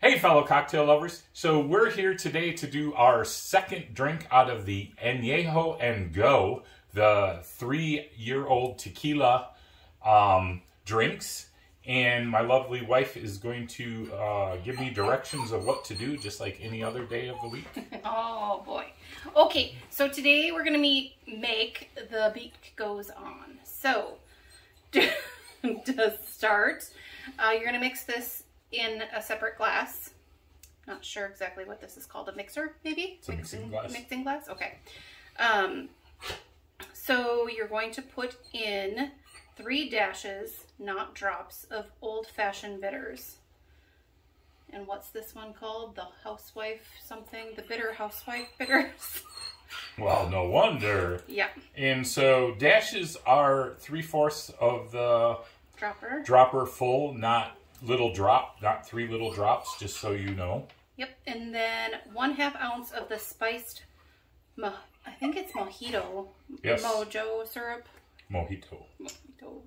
Hey fellow cocktail lovers, so we're here today to do our second drink out of the Añejo and Go, the 3-year-old tequila drinks, and my lovely wife is going to give me directions of what to do just like any other day of the week. Oh boy. Okay, so today we're going to make the beak goes on. So to start, you're going to mix this in a separate glass. Not sure exactly what this is called, a mixer maybe? It's a mixing glass, okay. So you're going to put in 3 dashes, not drops, of old-fashioned bitters. And what's this one called? The housewife something? The bitter housewife bitters? Well, no wonder. Yeah. And so dashes are 3/4 of the dropper full, not little drop, not 3 little drops, just so you know. Yep, and then 1/2 ounce of the spiced, I think it's mojito. Yes. Mojo syrup. Mojito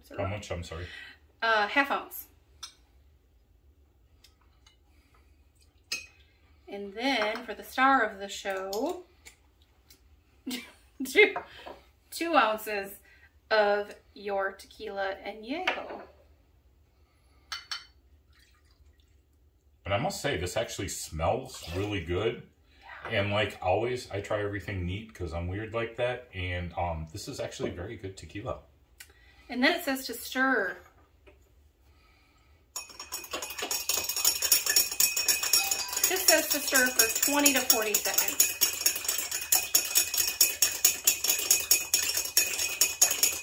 syrup. How much? I'm sorry. 1/2 ounce. And then for the star of the show, 2 ounces of your tequila Añejo. And I must say, this actually smells really good. And like always, I try everything neat because I'm weird like that. And this is actually very good tequila. And then it says to stir. This says to stir for 20 to 40 seconds.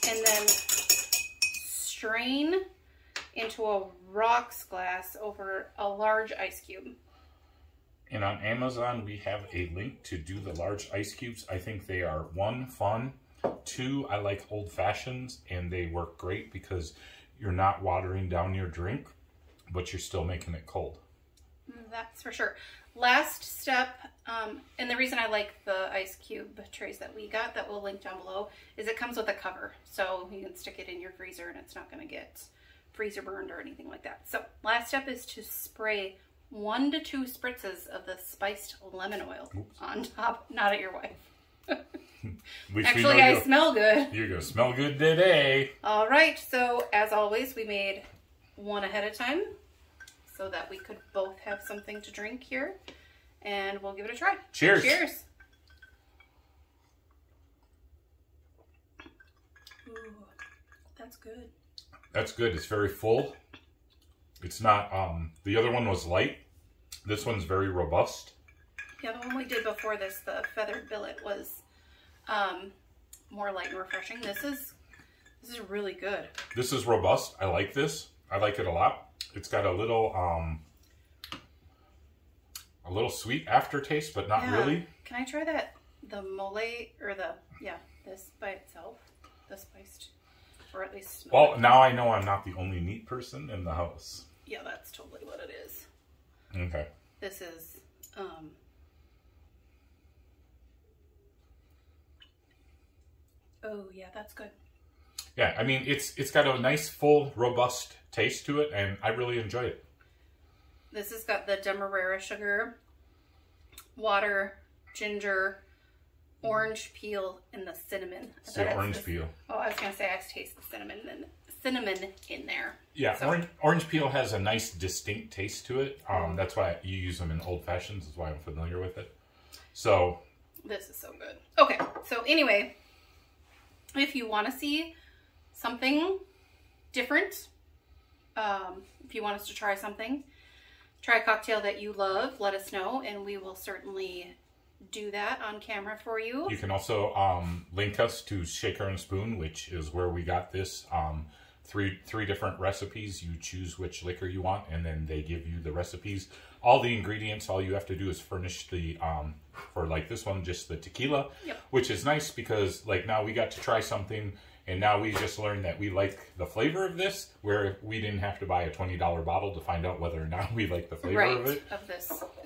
And then strain into a rocks glass over a large ice cube. And on Amazon, we have a link to do the large ice cubes. I think they are 1, fun. 2, I like old fashions, and they work great because you're not watering down your drink, but you're still making it cold. That's for sure. Last step, and the reason I like the ice cube trays that we got that we'll link down below is it comes with a cover. So you can stick it in your freezer and it's not going to get freezer burned or anything like that. So last step is to spray 1 to 2 spritzes of the spiced lemon oil. Oops. On top. Not at your wife. Actually, I smell good. You're going to smell good today. All right. So as always, we made 1 ahead of time so that we could both have something to drink here, and we'll give it a try. Cheers. Cheers. Ooh, that's good. That's good. It's very full. It's not, the other one was light. This one's very robust. Yeah, the one we did before this, the feathered billet, was more light and refreshing. This is really good. This is robust. I like this. I like it a lot. It's got a little sweet aftertaste, but not really. Can I try that? The mole, or the, yeah, this by itself, the spiced. Or at least smell. Well, now I know I'm not the only neat person in the house. Yeah, that's totally what it is. Okay. This is, oh yeah, that's good. Yeah, I mean, it's got a nice, full, robust taste to it, and I really enjoy it. This has got the demerara sugar, water, ginger, orange peel, and the cinnamon. The orange peel. Oh, I was going to say I taste the cinnamon and cinnamon in there. Yeah, so orange peel has a nice distinct taste to it. That's why you use them in old fashions. That's why I'm familiar with it. So this is so good. Okay, so anyway, if you want to see something different, if you want us to try something, try a cocktail that you love, let us know, and we will certainly do that on camera for you. You can also link us to Shaker and Spoon, which is where we got this. Three different recipes. You choose which liquor you want, and then they give you the recipes, all the ingredients. All you have to do is furnish the for like this one, just the tequila. Yep. Which is nice because like now we got to try something, and now we just learned that we like the flavor of this, where we didn't have to buy a $20 bottle to find out whether or not we like the flavor of it.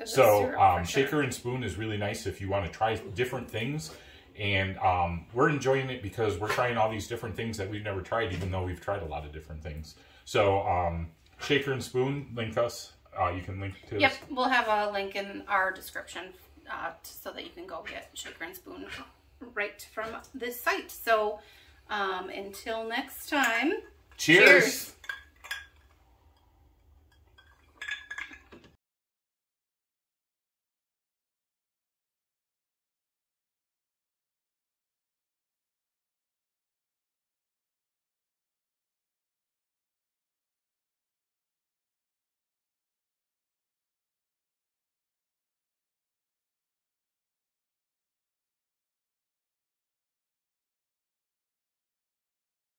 So Shaker and Spoon is really nice if you want to try different things. And we're enjoying it because we're trying all these different things that we've never tried, even though we've tried a lot of different things. So Shaker and Spoon, link us you can link to? Yep, we'll have a link in our description so that you can go get Shaker and Spoon right from this site. So until next time, cheers.